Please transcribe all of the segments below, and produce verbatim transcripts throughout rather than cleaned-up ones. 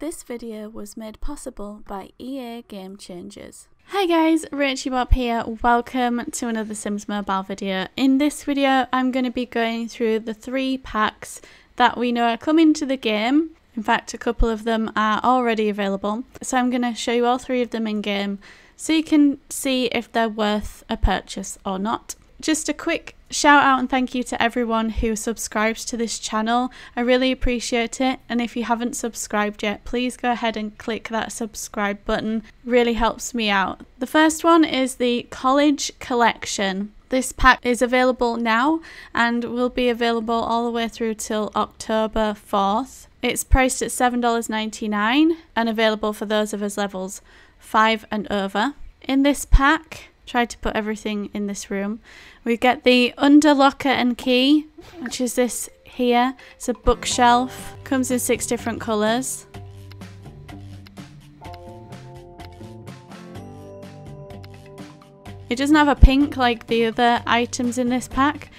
This video was made possible by E A Game Changers. Hi guys, Rachybop here. Welcome to another Sims Mobile video. In this video, I'm going to be going through the three packs that we know are coming to the game. In fact, a couple of them are already available. So I'm going to show you all three of them in game so you can see if they're worth a purchase or not. Just a quick shout out and thank you to everyone who subscribes to this channel. I really appreciate it, and if you haven't subscribed yet, please go ahead and click that subscribe button. It really helps me out. The first one is the College Collection. This pack is available now and will be available all the way through till October fourth. It's priced at seven dollars ninety-nine and available for those of us levels five and over. In this pack, tried to put everything in this room. We get the under locker and key, which is this here. It's a bookshelf. Comes in six different colours. It doesn't have a pink like the other items in this pack,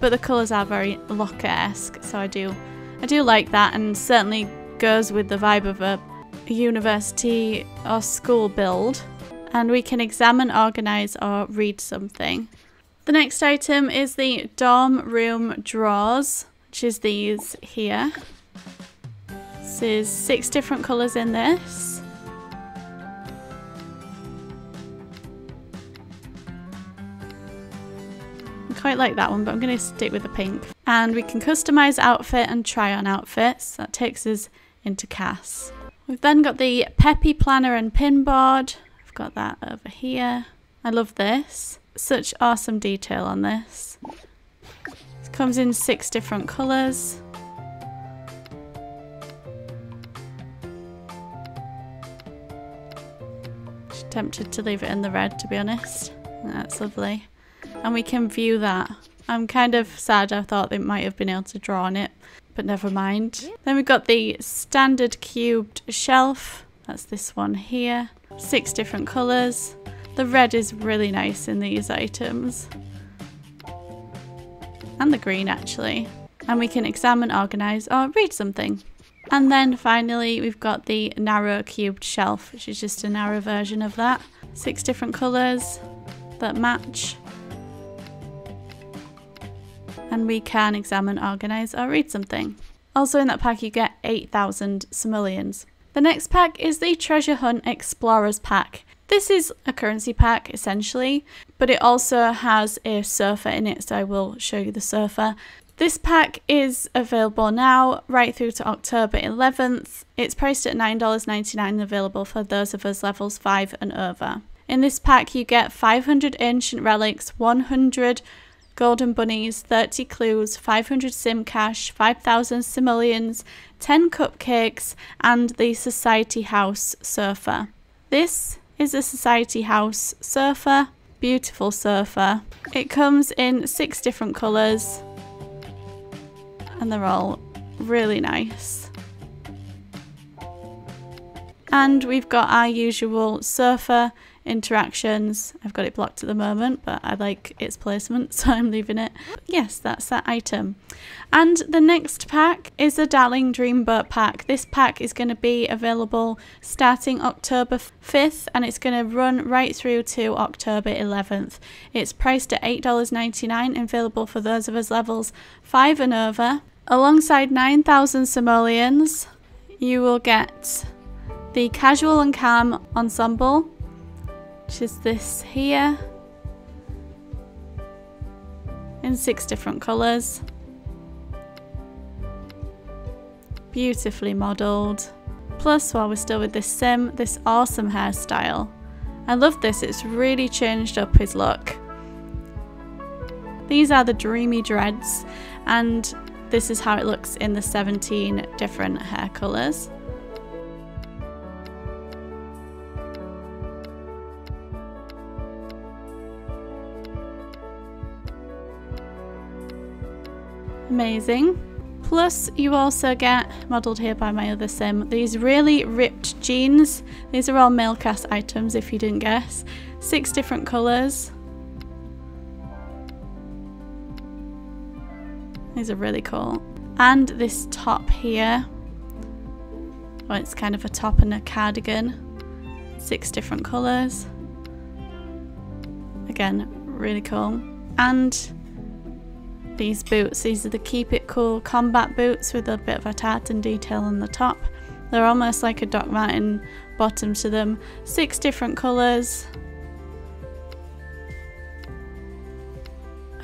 but the colours are very locker-esque, so I do, I do like that, and certainly goes with the vibe of a university or school build. And we can examine, organise or read something. The next item is the dorm room drawers, which is these here. This is six different colours in this. I quite like that one, but I'm going to stick with the pink. And we can customise outfit and try on outfits. That takes us into Cass. We've then got the Peppy planner and pin board. Got that over here. I love this. Such awesome detail on this. It comes in six different colours. Just tempted to leave it in the red, to be honest. That's lovely. And we can view that. I'm kind of sad I thought they might have been able to draw on it, but never mind. Then we've got the standard cubed shelf. That's this one here. Six different colours. The red is really nice in these items. And the green actually. And we can examine, organise or read something. And then finally we've got the narrow cubed shelf, which is just a narrow version of that. Six different colours that match. And we can examine, organise or read something. Also in that pack you get eight thousand simoleons. The next pack is the Treasure Hunt Explorers Pack. This is a currency pack essentially, but it also has a sofa in it, so I will show you the sofa. This pack is available now right through to October eleventh. It's priced at nine dollars ninety-nine and available for those of us levels five and over. In this pack you get five hundred ancient relics, one hundred golden bunnies, thirty clues, five hundred sim cash, five thousand simoleons, ten cupcakes and the Society House sofa. This is a Society House sofa, beautiful sofa. It comes in six different colours and they're all really nice. And we've got our usual sofa interactions. I've got it blocked at the moment, but I like its placement, so I'm leaving it. But yes, that's that item. And the next pack is the Darling Dreamboat Pack. This pack is going to be available starting October fifth and it's going to run right through to October eleventh. It's priced at eight dollars ninety-nine and available for those of us levels five and over. Alongside nine thousand simoleons, you will get the Casual and Calm Ensemble, which is this here, in six different colours. Beautifully modelled. Plus, while we're still with this sim, this awesome hairstyle. I love this, it's really changed up his look. These are the Dreamy Dreads, and this is how it looks in the seventeen different hair colours. Amazing. Plus you also get, modelled here by my other sim, these really ripped jeans. These are all male cast items if you didn't guess. Six different colours. These are really cool. And this top here Oh, it's kind of a top and a cardigan. Six different colours. Again, really cool. And these boots, these are the Keep It Cool Combat Boots with a bit of a tartan detail on the top. They're almost like a Doc Marten bottom to them. Six different colours.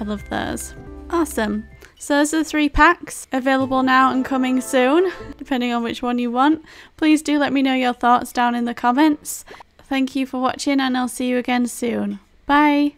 I love those. Awesome. So those are the three packs available now and coming soon, depending on which one you want. Please do let me know your thoughts down in the comments. Thank you for watching and I'll see you again soon. Bye!